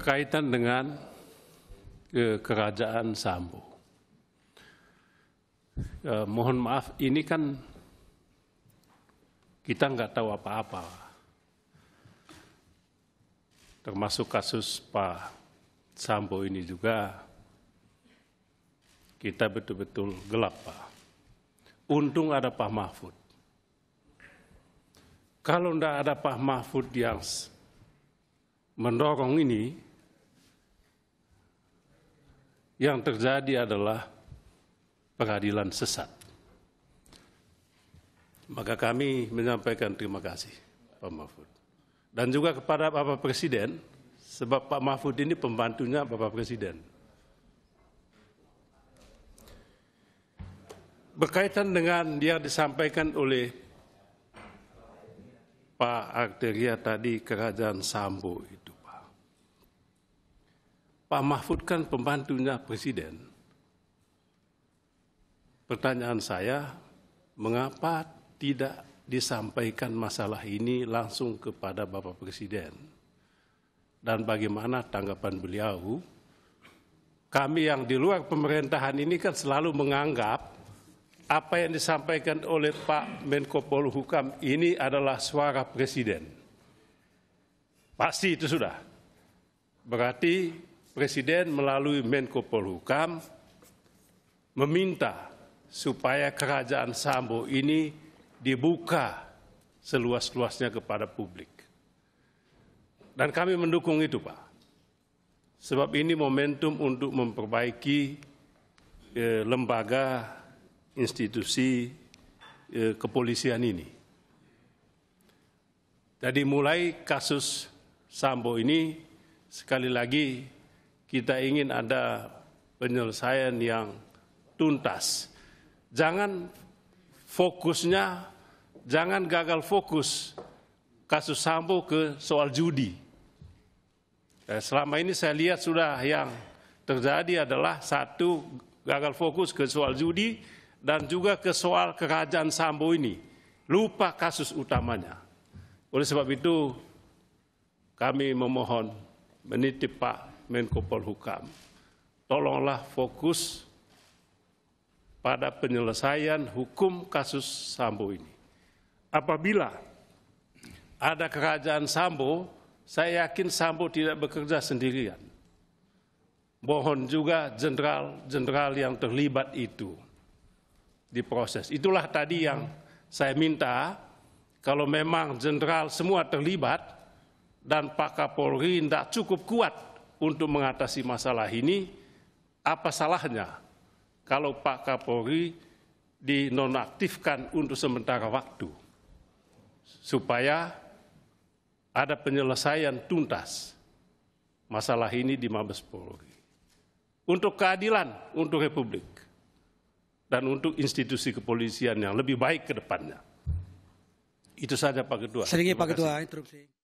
berkaitan dengan kerajaan Sambo. Mohon maaf, ini kan kita nggak tahu apa-apa. Termasuk kasus Pak Sambo ini juga kita betul-betul gelap, Pak. Untung ada Pak Mahfud. Kalau nggak ada Pak Mahfud yang mendorong ini, yang terjadi adalah peradilan sesat. Maka kami menyampaikan terima kasih Pak Mahfud. Dan juga kepada Bapak Presiden, sebab Pak Mahfud ini pembantunya Bapak Presiden. Berkaitan dengan yang disampaikan oleh Pak Arteria tadi, kerajaan Sambo itu. Pak Mahfud kan pembantunya Presiden. Pertanyaan saya, mengapa tidak disampaikan masalah ini langsung kepada Bapak Presiden? Dan bagaimana tanggapan beliau? Kami yang di luar pemerintahan ini kan selalu menganggap apa yang disampaikan oleh Pak Menko Polhukam ini adalah suara Presiden. Pasti itu sudah. Berarti Presiden melalui Menko Polhukam meminta supaya kerajaan Sambo ini dibuka seluas-luasnya kepada publik. Dan kami mendukung itu, Pak. Sebab ini momentum untuk memperbaiki lembaga, institusi, kepolisian ini. Jadi mulai kasus Sambo ini, sekali lagi, kita ingin ada penyelesaian yang tuntas. Jangan fokusnya, jangan gagal fokus kasus Sambo ke soal judi. Selama ini saya lihat sudah yang terjadi adalah satu, gagal fokus ke soal judi dan juga ke soal kerajaan Sambo ini. Lupa kasus utamanya. Oleh sebab itu kami memohon menitip Pak Menko Polhukam, tolonglah fokus pada penyelesaian hukum kasus Sambo ini. Apabila ada kerajaan Sambo, saya yakin Sambo tidak bekerja sendirian. Mohon juga jenderal-jenderal yang terlibat itu diproses. Itulah tadi yang saya minta, kalau memang jenderal semua terlibat dan Pak Kapolri tidak cukup kuat untuk mengatasi masalah ini, apa salahnya kalau Pak Kapolri dinonaktifkan untuk sementara waktu, supaya ada penyelesaian tuntas masalah ini di Mabes Polri. Untuk keadilan, untuk Republik, dan untuk institusi kepolisian yang lebih baik ke depannya. Itu saja Pak Ketua. Sedikit Pak Ketua, instruksi.